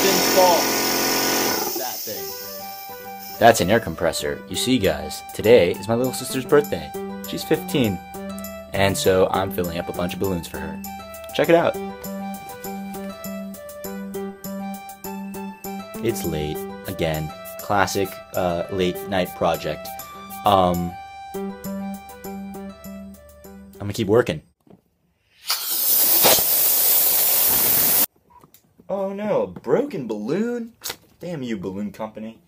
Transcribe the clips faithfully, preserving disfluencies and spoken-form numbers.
things fall. That thing. That's an air compressor. You see, guys, today is my little sister's birthday. She's fifteen. And so I'm filling up a bunch of balloons for her. Check it out. It's late. Again. Classic uh, late night project. Um, I'm gonna keep working. Oh no, a broken balloon? Damn you, balloon company.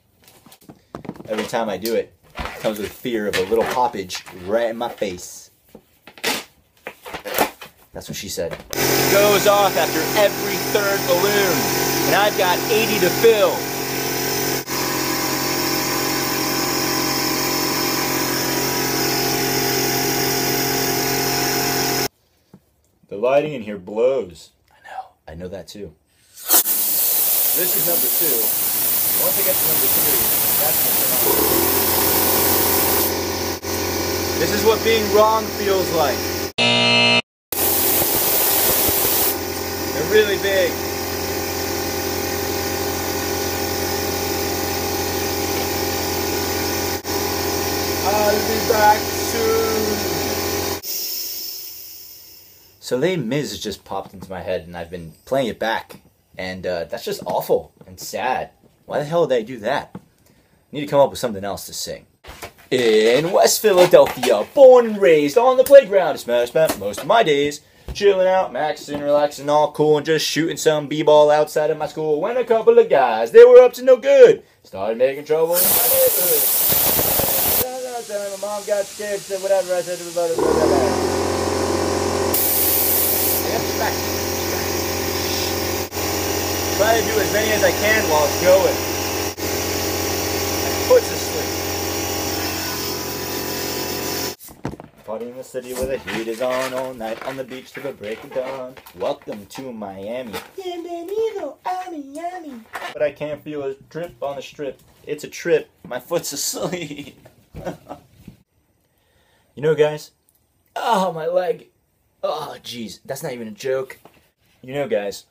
Every time I do it, it comes with fear of a little poppage right in my face. That's what she said. It goes off after every third balloon, and I've got eighty to fill. The lighting in here blows. I know, I know that too. This is number two. Once I get to number three, that's number nine. This is what being wrong feels like. They're really big. I'll be back soon. So Les Mis just popped into my head and I've been playing it back. And uh, that's just awful and sad. Why the hell did I do that? I need to come up with something else to sing. In West Philadelphia, born and raised on the playground, I smash spent most of my days chilling out, maxing, relaxing, all cool, and just shooting some b-ball outside of my school. When a couple of guys, they were up to no good, started making trouble in my neighborhood. My mom got scared, said whatever I said to my brother. I try to do as many as I can while it's going. My foot's asleep. Party in the city where the heat is on all night, on the beach till the break of dawn. Welcome to Miami. Bienvenido a Miami. But I can't feel a drip on the strip. It's a trip. My foot's asleep. You know, guys. Oh, my leg. Oh, jeez. That's not even a joke. You know, guys.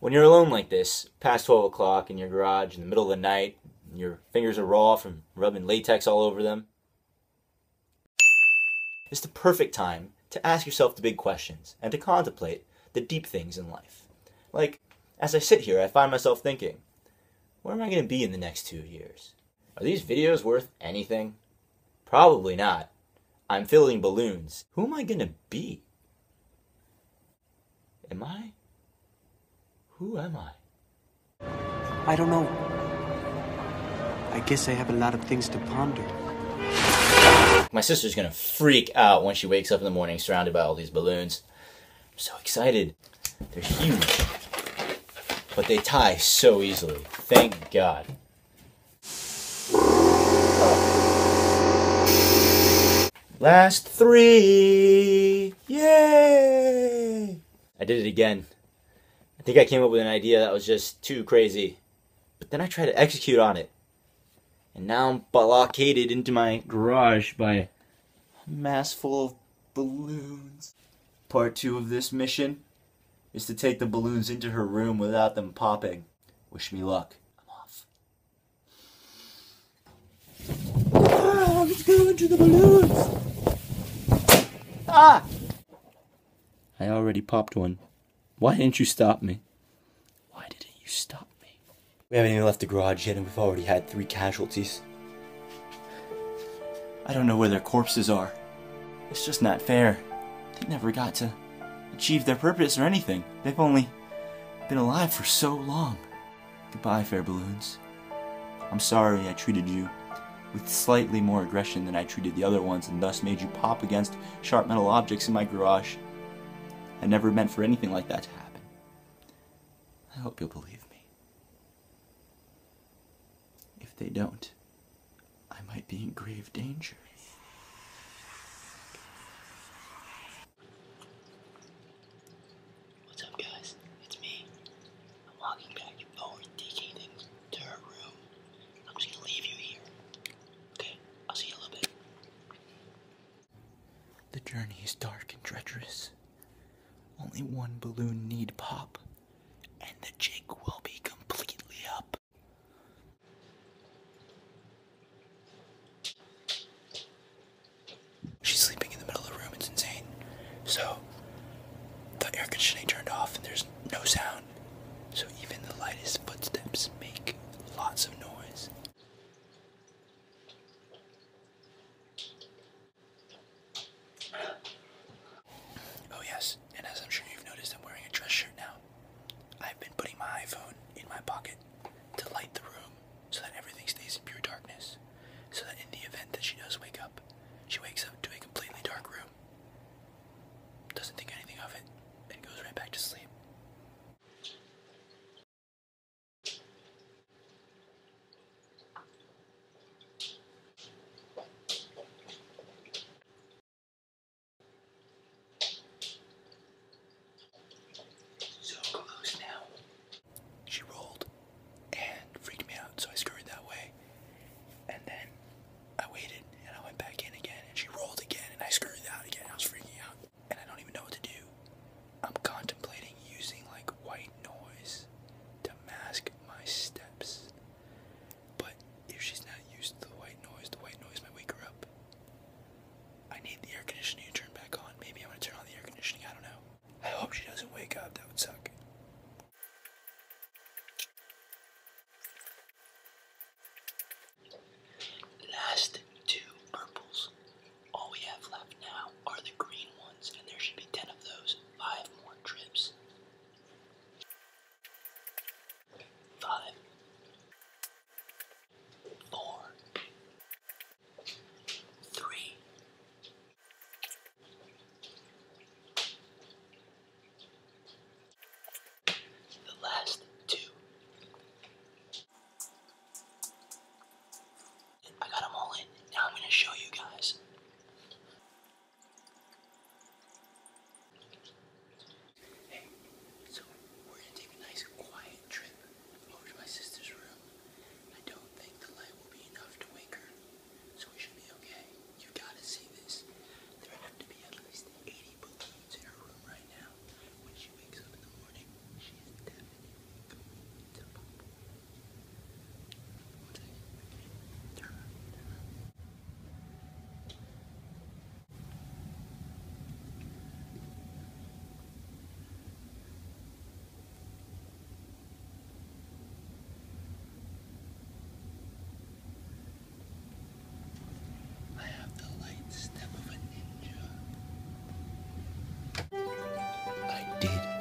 When you're alone like this, past twelve o'clock in your garage in the middle of the night, and your fingers are raw from rubbing latex all over them, it's the perfect time to ask yourself the big questions and to contemplate the deep things in life. Like, as I sit here, I find myself thinking, where am I going to be in the next two years? Are these videos worth anything? Probably not. I'm filling balloons. Who am I going to be? Am I? Who am I? I don't know. I guess I have a lot of things to ponder. My sister's gonna freak out when she wakes up in the morning surrounded by all these balloons. I'm so excited. They're huge. But they tie so easily. Thank God. Last three. Yay! I did it again. I think I came up with an idea that was just too crazy, but then I tried to execute on it, and now I'm blockaded into my garage by a mass full of balloons. Part two of this mission is to take the balloons into her room without them popping. Wish me luck. I'm off. Ah, let's go into the balloons! Ah! I already popped one. Why didn't you stop me? Why didn't you stop me? We haven't even left the garage yet and we've already had three casualties. I don't know where their corpses are. It's just not fair. They never got to achieve their purpose or anything. They've only been alive for so long. Goodbye, fair balloons. I'm sorry I treated you with slightly more aggression than I treated the other ones and thus made you pop against sharp metal objects in my garage. I never meant for anything like that to happen. I hope you'll believe me. If they don't, I might be in grave danger. What's up, guys? It's me. I'm walking back and forth, taking things to her room. I'm just gonna leave you here. Okay, I'll see you in a little bit. The journey is dark and treacherous. Only one balloon need pop, and the jig will be completely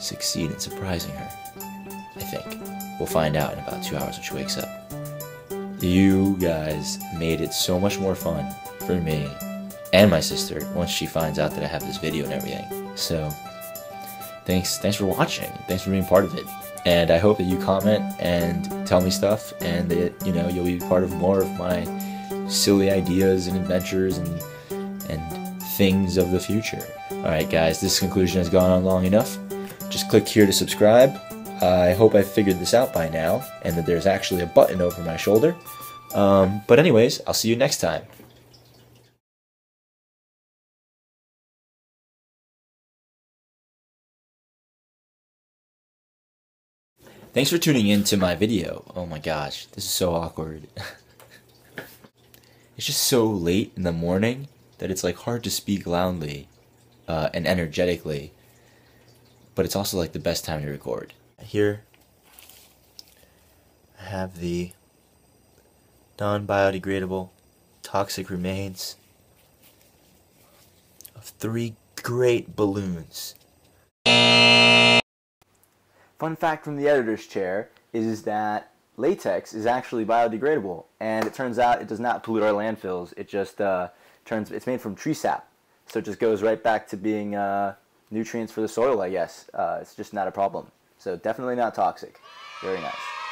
succeed in surprising her. I think. We'll find out in about two hours when she wakes up. You guys made it so much more fun for me and my sister once she finds out that I have this video and everything. So, thanks, thanks for watching. Thanks for being part of it. And I hope that you comment and tell me stuff and that, you know, you'll be part of more of my silly ideas and adventures and and things of the future. Alright guys, this conclusion has gone on long enough. Just click here to subscribe. I hope I figured this out by now and that there's actually a button over my shoulder. Um, but anyways, I'll see you next time. Thanks for tuning in to my video. Oh my gosh, this is so awkward. It's just so late in the morning that it's like hard to speak loudly uh, and energetically, but it's also like the best time to record. Here I have the non-biodegradable toxic remains of three great balloons. Fun fact from the editor's chair is that latex is actually biodegradable, and it turns out it does not pollute our landfills. It just uh, turns, it's made from tree sap, so it just goes right back to being uh, nutrients for the soil, I guess. Uh, it's just not a problem. So definitely not toxic. Very nice.